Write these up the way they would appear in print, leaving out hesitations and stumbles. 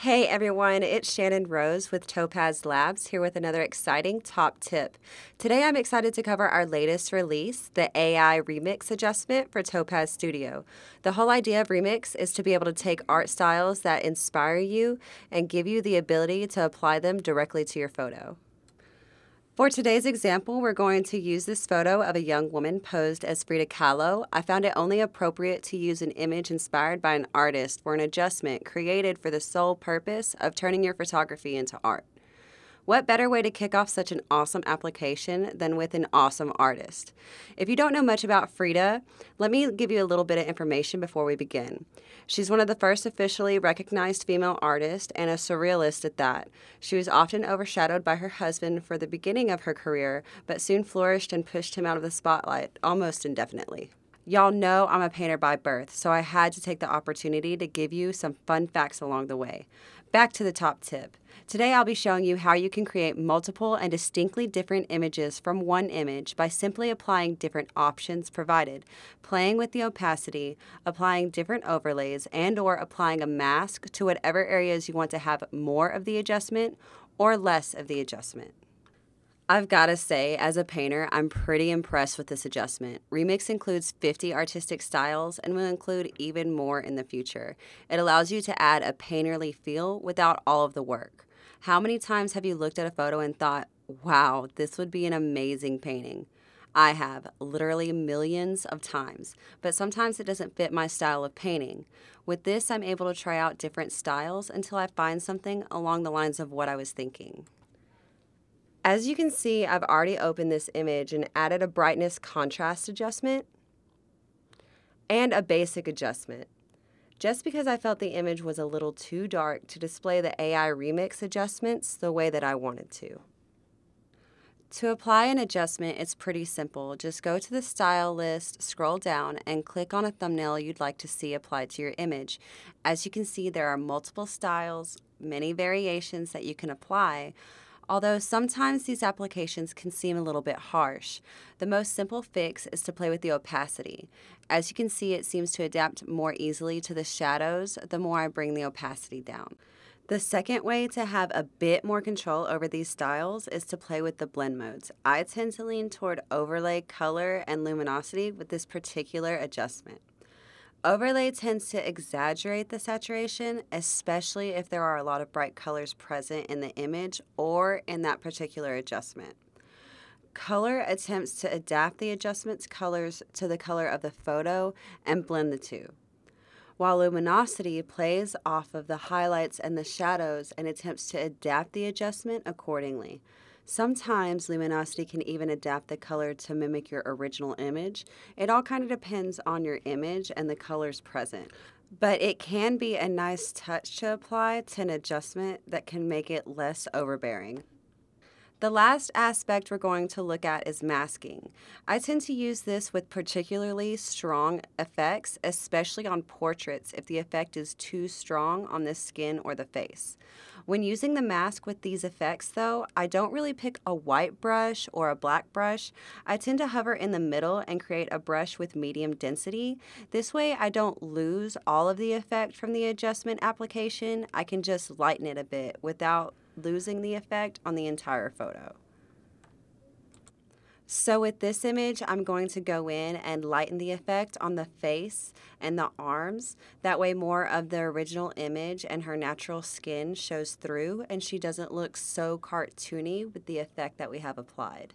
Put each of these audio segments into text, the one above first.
Hey everyone, it's Shannon Rose with Topaz Labs here with another exciting top tip. Today I'm excited to cover our latest release, the AI Remix Adjustment for Topaz Studio. The whole idea of Remix is to be able to take art styles that inspire you and give you the ability to apply them directly to your photo. For today's example, we're going to use this photo of a young woman posed as Frida Kahlo. I found it only appropriate to use an image inspired by an artist for an adjustment created for the sole purpose of turning your photography into art. What better way to kick off such an awesome application than with an awesome artist? If you don't know much about Frida, let me give you a little bit of information before we begin. She's one of the first officially recognized female artists, and a surrealist at that. She was often overshadowed by her husband for the beginning of her career, but soon flourished and pushed him out of the spotlight almost indefinitely. Y'all know I'm a painter by birth, so I had to take the opportunity to give you some fun facts along the way. Back to the top tip. Today I'll be showing you how you can create multiple and distinctly different images from one image by simply applying different options provided, playing with the opacity, applying different overlays, and or applying a mask to whatever areas you want to have more of the adjustment or less of the adjustment. I've got to say, as a painter, I'm pretty impressed with this adjustment. Remix includes 50 artistic styles and will include even more in the future. It allows you to add a painterly feel without all of the work. How many times have you looked at a photo and thought, wow, this would be an amazing painting? I have, literally millions of times, but sometimes it doesn't fit my style of painting. With this, I'm able to try out different styles until I find something along the lines of what I was thinking. As you can see, I've already opened this image and added a brightness contrast adjustment and a basic adjustment. Just because I felt the image was a little too dark to display the AI Remix adjustments the way that I wanted to. To apply an adjustment, it's pretty simple. Just go to the style list, scroll down, and click on a thumbnail you'd like to see applied to your image. As you can see, there are multiple styles, many variations that you can apply. Although sometimes these applications can seem a little bit harsh, the most simple fix is to play with the opacity. As you can see, it seems to adapt more easily to the shadows the more I bring the opacity down. The second way to have a bit more control over these styles is to play with the blend modes. I tend to lean toward overlay, color, and luminosity with this particular adjustment. Overlay tends to exaggerate the saturation, especially if there are a lot of bright colors present in the image or in that particular adjustment. Color attempts to adapt the adjustment's colors to the color of the photo and blend the two, while luminosity plays off of the highlights and the shadows and attempts to adapt the adjustment accordingly. Sometimes luminosity can even adapt the color to mimic your original image. It all kind of depends on your image and the colors present. But it can be a nice touch to apply to an adjustment that can make it less overbearing. The last aspect we're going to look at is masking. I tend to use this with particularly strong effects, especially on portraits if the effect is too strong on the skin or the face. When using the mask with these effects though, I don't really pick a white brush or a black brush. I tend to hover in the middle and create a brush with medium density. This way I don't lose all of the effect from the adjustment application. I can just lighten it a bit without losing the effect on the entire photo. So with this image, I'm going to go in and lighten the effect on the face and the arms. That way more of the original image and her natural skin shows through and she doesn't look so cartoony with the effect that we have applied.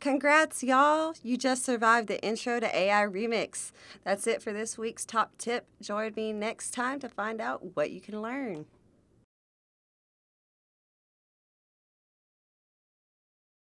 Congrats, y'all! You just survived the intro to AI Remix. That's it for this week's top tip. Join me next time to find out what you can learn.